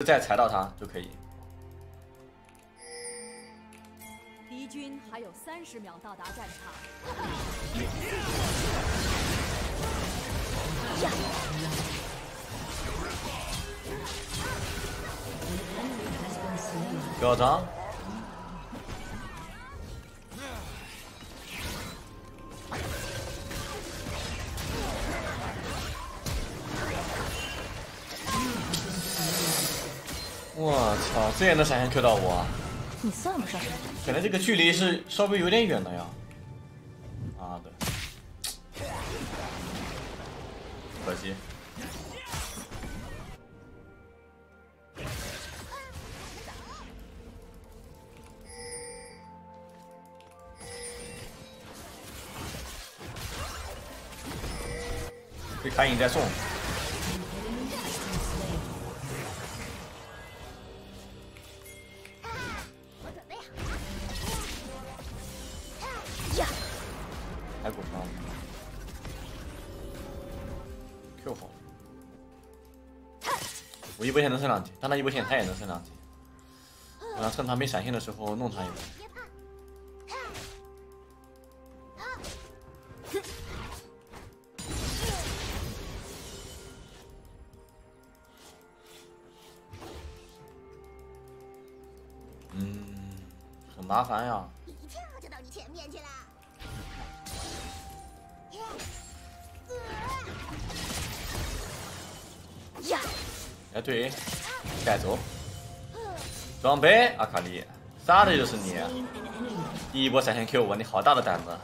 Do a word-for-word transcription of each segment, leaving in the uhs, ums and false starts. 就再踩到它就可以。敌军还有三十秒到达战场。给我张。 我操，这也能闪现 Q 到我啊！你算不算？可能这个距离是稍微有点远的呀。啊对，可惜。被砍影再送。 Q 好，我一波线能升两级，但他一波线他也能升两级。我要趁他没闪现的时候弄他一波。嗯，很麻烦呀。一跳就到你前面去了。 哎对，带走装备阿卡丽，杀的就是你！第一波闪现 Q 我，你好大的胆子！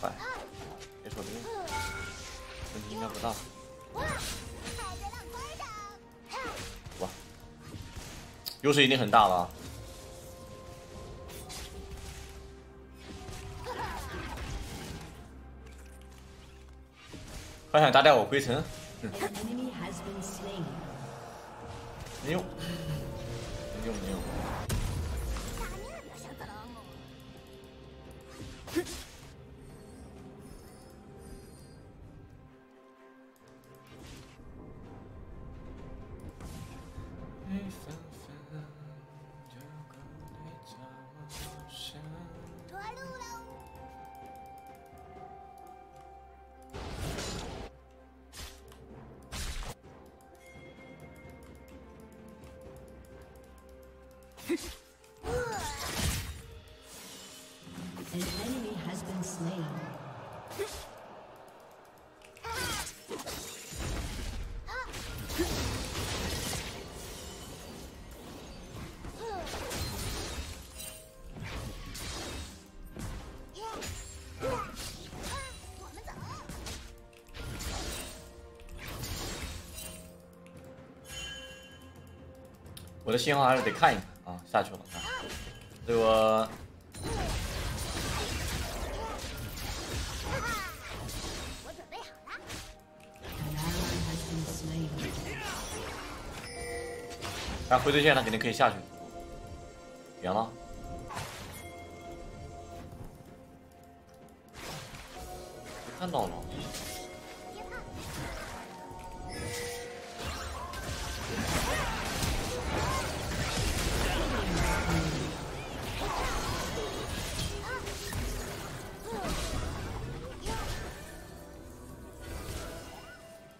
快，别说这个，问题应该不大。 优势一定很大了。还想搭带我归城？嗯、没用，没用，没用。嗯 An enemy has been slain. 我的信号还是得看一看啊，下去了啊，这个我准备好了。哎，回对线他肯定可以下去，赢了。 看到了，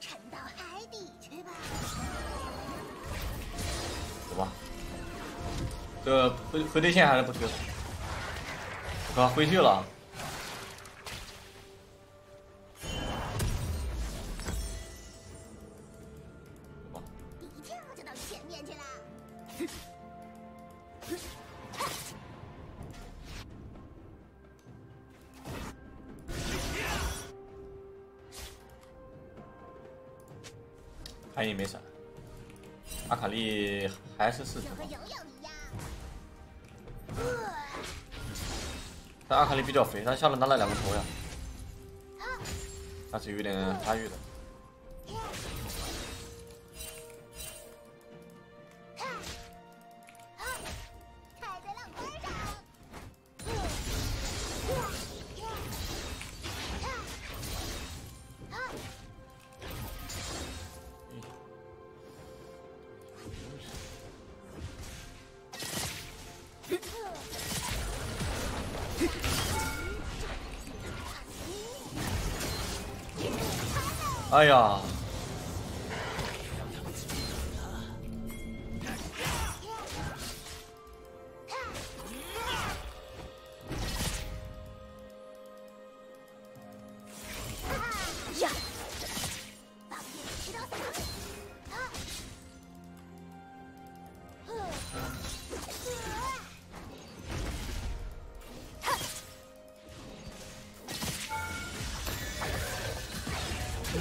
沉到海底去吧。走吧，这个回回对线还是不推了，啊，回去了。 暗影没闪，阿卡丽还是四级，但阿卡丽比较肥，她下路拿了两个头呀，那是有点发育的。 开着浪花掌。哎呀！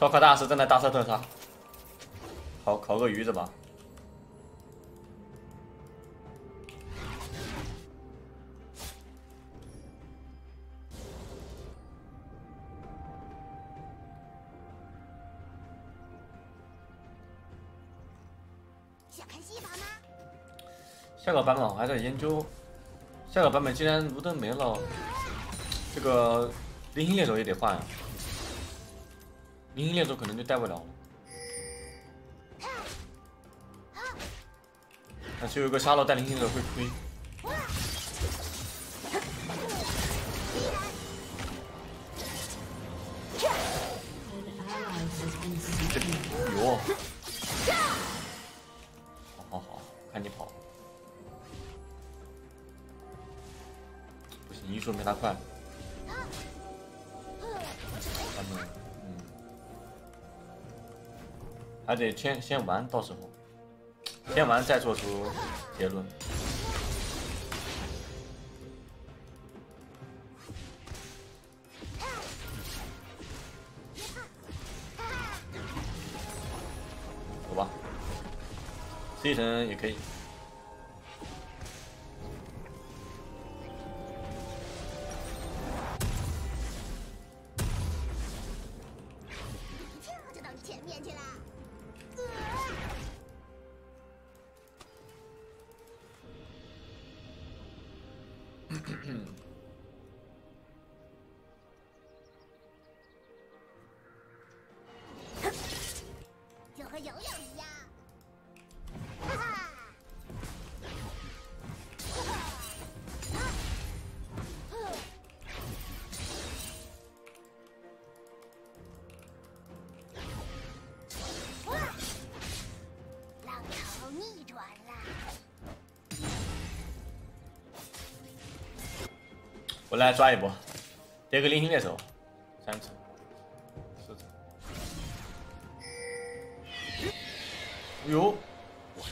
烧烤大师正在大杀特杀，烤烤个鱼子吧。下个版本我还在研究，下个版本既然卢登没了，这个零星猎手也得换呀、啊。零星猎手可能就带不了了。但是有一个沙漏带零星猎手会亏。 没他快，嗯，还得先先玩，到时候先玩再做出结论。走吧，十一层也可以。 我来抓一波，叠个零星猎手，三层、四层。哎呦！我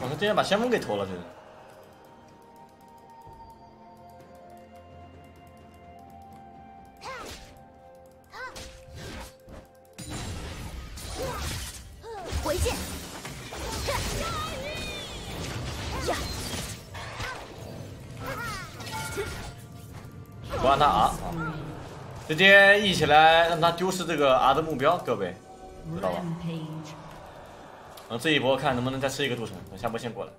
靠，竟然把先锋给偷了，这是。 不让他 R 啊，直接 E 起来，让他丢失这个 R 的目标，各位知道吧？嗯，这一波看能不能再吃一个镀层，等下波先过来，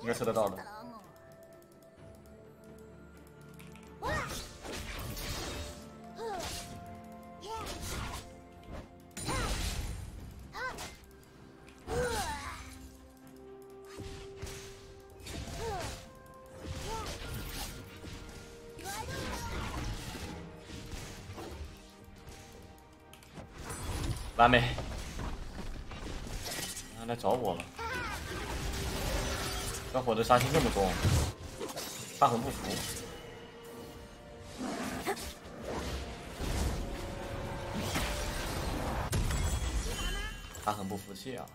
应该吃得到的。完美，他来找我了。小伙子杀心这么重，他很不服。他很不服气啊！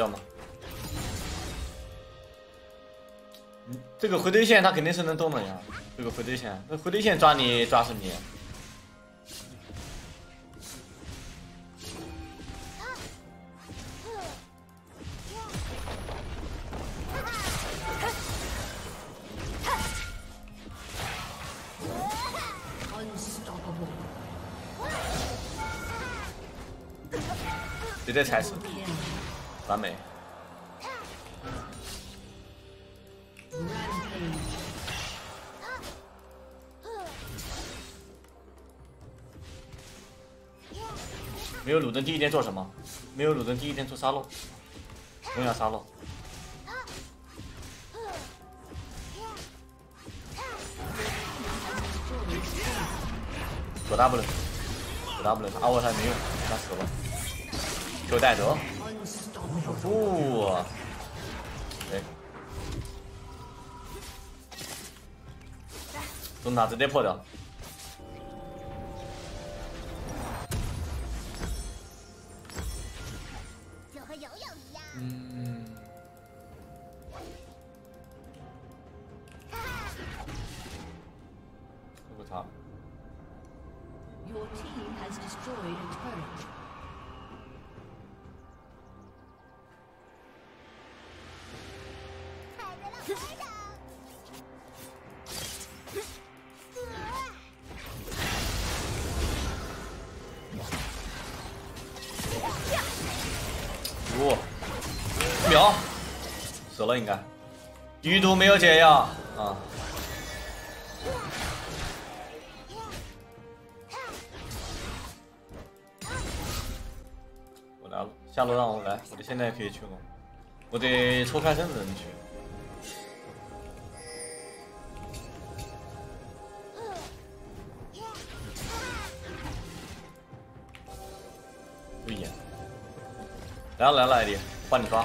掉吗？嗯，这个回推线他肯定是能动的呀。这个回推线，那回推线抓你抓死你。 绝对踩死，完美！没有鲁登第一天做什么？没有鲁登第一天做沙漏，荣耀沙漏。 左 W， 左 W， 阿沃他没用，他死了。Q 带走，不、哦，对，中塔直接破掉。就和游泳一样。嗯。我操！ Your team has destroyed a turret. Ooh, 秒，死了应该。余毒没有解药啊。 下路让我来，我现在可以去龙，我得抽开身子能去。不演，来了来了，艾迪，帮你抓。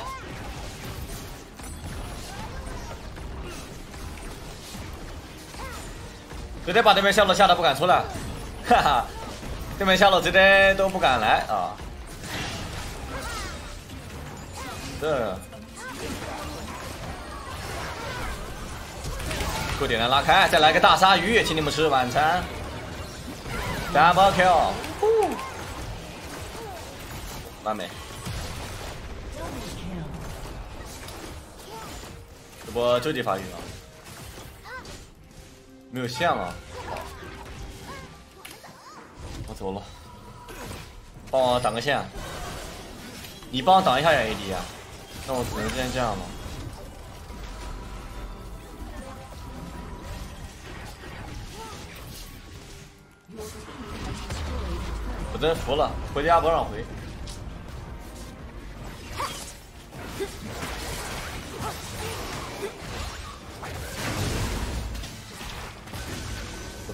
直接把对面下路吓得不敢出来，哈哈，对面下路直接都不敢来啊。 这快点来拉开，再来个大鲨鱼，请你们吃晚餐。Double kill， 完美。这波究极发育啊，没有线了，我走了，帮我挡个线，你帮我挡一下呀 ，A D 啊。 那我只能先这样了。我真服了，回家不让回。不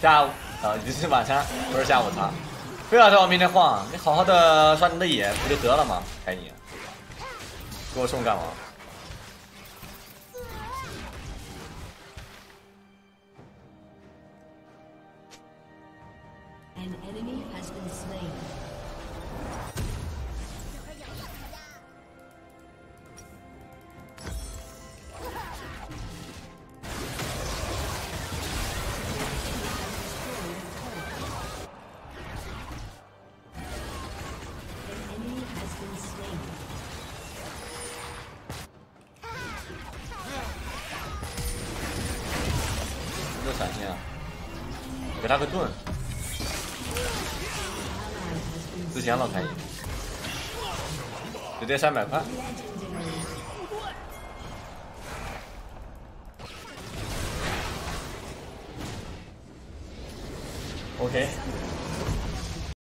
下午啊，你是晚餐，不是下午茶，非要在我面前晃，你好好的刷你的野不就得了吗？开你，给我送干嘛？闪现啊！给他个盾，之前老开眼，直接三百块。OK。